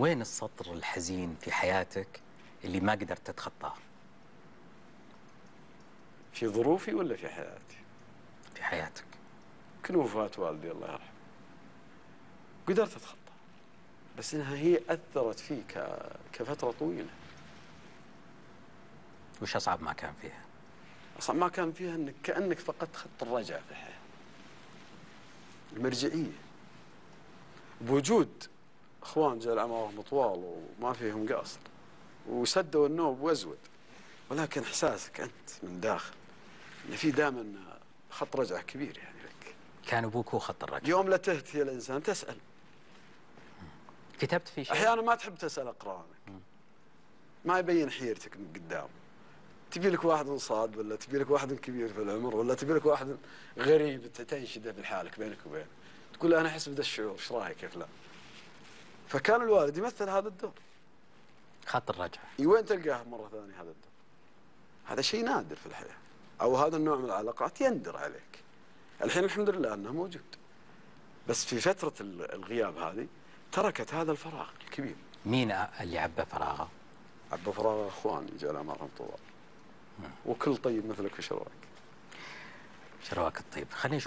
وين السطر الحزين في حياتك اللي ما قدرت تتخطاه؟ في ظروفي ولا في حياتي؟ في حياتك. كل وفاة والدي الله يرحمه قدرت أتخطى، بس إنها هي أثرت فيه كفترة طويلة. وش أصعب ما كان فيها؟ أصعب ما كان فيها إنك كأنك فقدت خط الرجعة في الحياة، المرجعية. بوجود أخوان جل أعمارهم طوال وما فيهم قصر وسدوا النوب وأزود، ولكن إحساسك أنت من داخل إن في دائما خط رجعة كبير يعني لك. كان أبوك هو خط الرجعة. يوم لا تهتي الإنسان تسأل. كتبت في شيء؟ أحيانا ما تحب تسأل أقرانك، ما يبين حيرتك من قدام. تبي لك واحد صاد، ولا تبي لك واحد كبير في العمر، ولا تبي لك واحد غريب تنشده بالحالك بينك وبينه، تقول له أنا أحس بهذا الشعور، إيش رأيك يا فلان؟ فكان الوالد يمثل هذا الدور. خط الرجعة. إي وين تلقاه مرة ثانية هذا الدور؟ هذا شيء نادر في الحياة، أو هذا النوع من العلاقات يندر عليك. الحين الحمد لله أنه موجود، بس في فترة الغياب هذه تركت هذا الفراغ الكبير. مين اللي عبى فراغه؟ عبى فراغه أخواني جل أعمارهم طوال، وكل طيب مثلك في شرواك. شرواك الطيب. خليني